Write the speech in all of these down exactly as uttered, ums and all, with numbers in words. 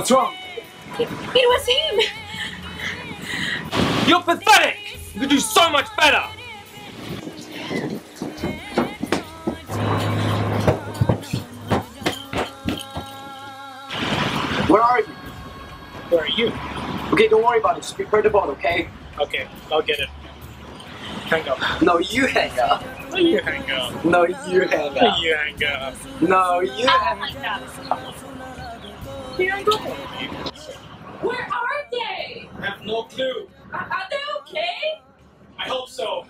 What's wrong? It, it was him! You're pathetic! You could do so much better! Where are you? Where are you? Okay, don't worry about it. Just prepare the ball, okay? Okay, I'll get it. Hang up. No, you hang up. No, you hang up. No, you hang up. You hang up. No, you hang up. Here I go. Where are they? I have no clue. Are, are they okay? I hope so.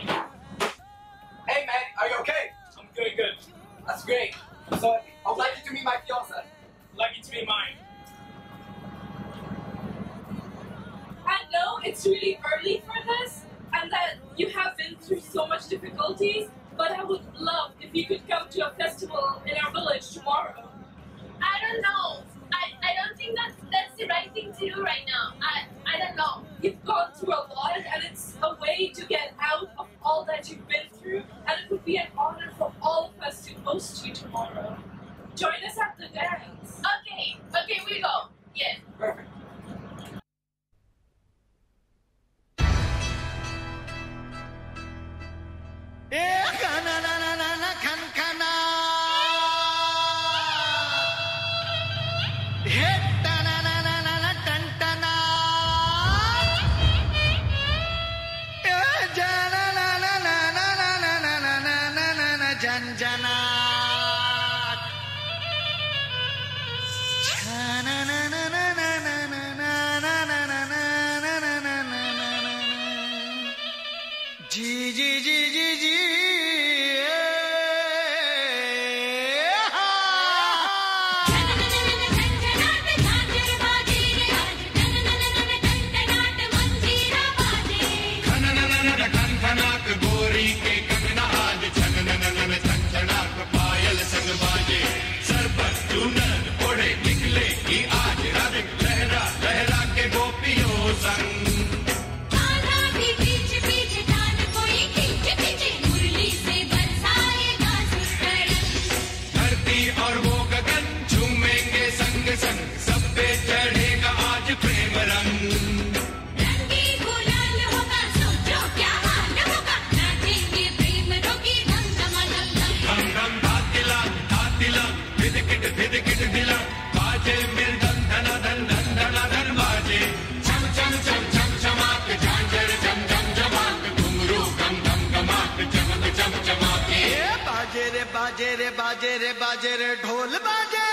Hey man, are you okay? I'm good, good. That's great. So, I'm lucky to meet my fiance. Lucky to meet mine. I know it's really early for this, and that you have been through so much difficulties, but I would love if you could come to a festival in our village tomorrow. I don't know. I, I don't think that that's the right thing to do right now. I, I don't know. You've gone through a lot, and it's a way to get out of all that you've been through, and it would be an honor for all of us to host you tomorrow. Join us at the dance. Okay. Okay, we go. Yeah. Perfect. Ji ji ji ji ji बाजे रे बाजे रे बाजे रे ढोल बाजे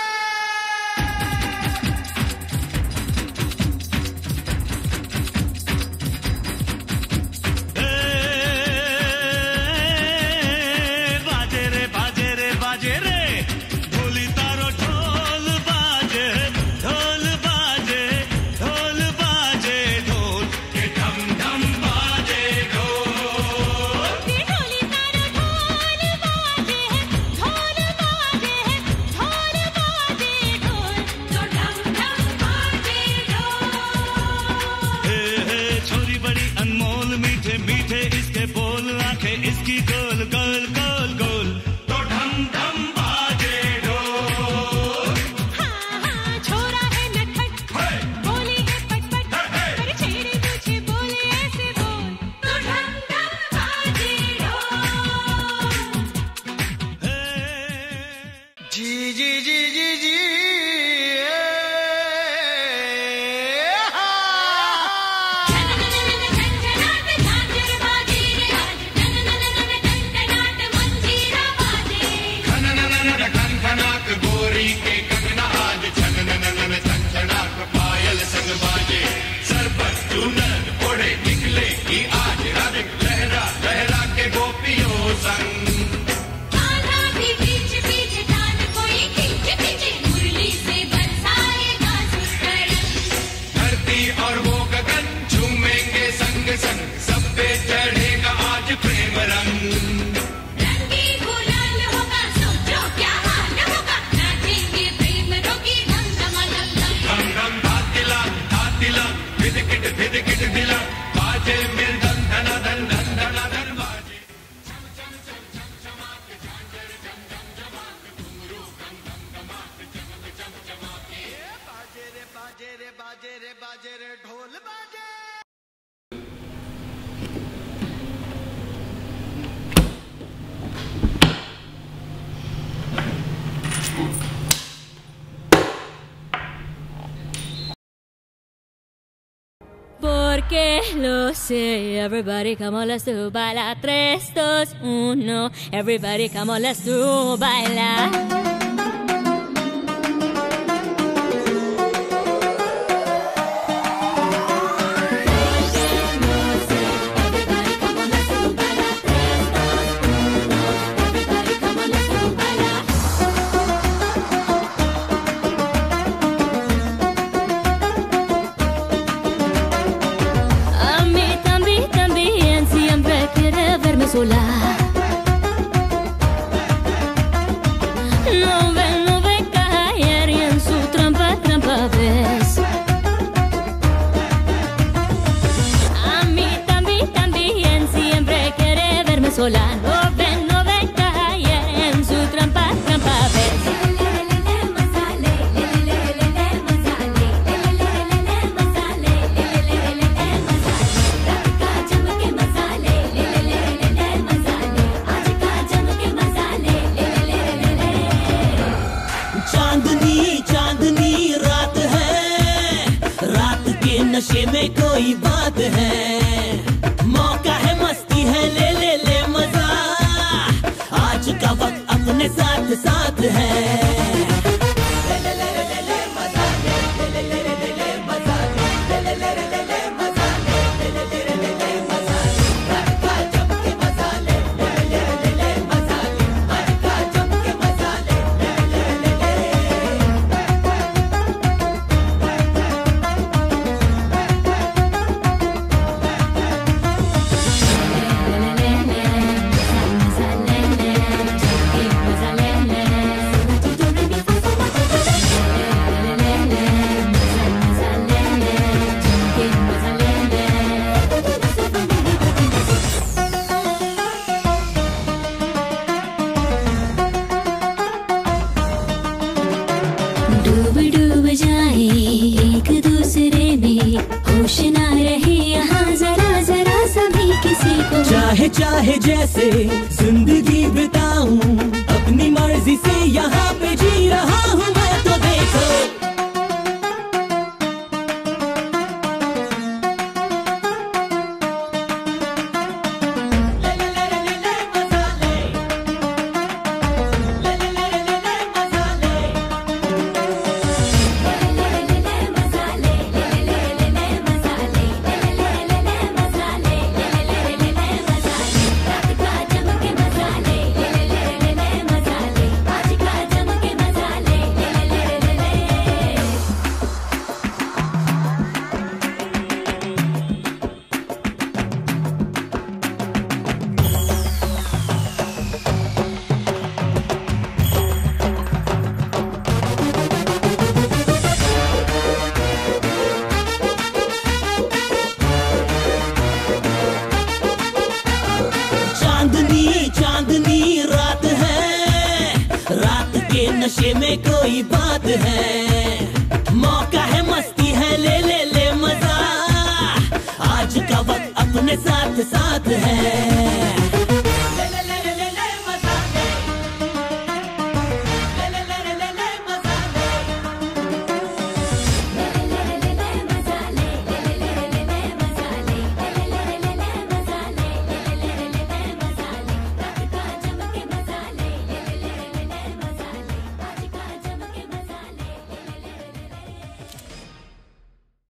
तेरे बाजे रे ढोल बाजे। Porque lo sé, everybody come on, let's do, baila. Tres, dos, uno, everybody come on, let's do, baila. Sola. No ve, no ve caer y en su trampa, trampa ves. A mí también, también siempre quiere verme sola. No ve, no ve caer en su trampa, trampa ves. नशे में कोई बात है, मौका है, मस्ती है, ले ले ले मजा, आज का वक्त अपने साथ साथ है। चाहे चाहे जैसे जिंदगी बिताऊं, अपनी मर्जी से यहाँ पे जी रहा हूँ मैं तो। देखो नशे में कोई बात है,